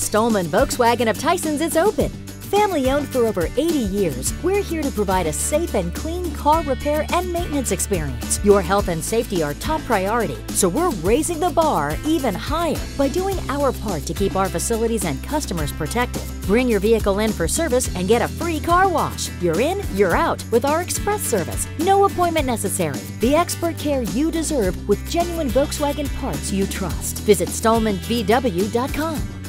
Stallman Volkswagen of Tysons is open. Family owned for over 80 years, we're here to provide a safe and clean car repair and maintenance experience. Your health and safety are top priority, so we're raising the bar even higher by doing our part to keep our facilities and customers protected. Bring your vehicle in for service and get a free car wash. You're in, you're out with our express service. No appointment necessary. The expert care you deserve with genuine Volkswagen parts you trust. Visit StallmanVW.com.